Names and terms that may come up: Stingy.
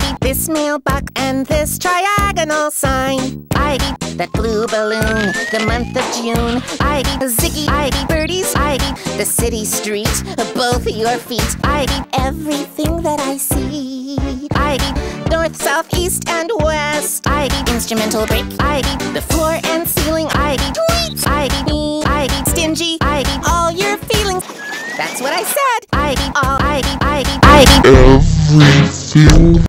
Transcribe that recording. I eat this mailbox and this triagonal sign. I eat that blue balloon, the month of June. I eat Ziggy, I eat birdies, I eat the city streets, both your feet. I eat everything that I see. I eat north, south, east, and west. I eat instrumental break. I eat the floor and ceiling. I eat tweets. I eat me. I eat stingy. I eat all your feelings. That's what I said. I eat all. I eat everything.